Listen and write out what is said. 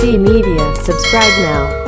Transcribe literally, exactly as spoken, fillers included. A B C Media. Subscribe now.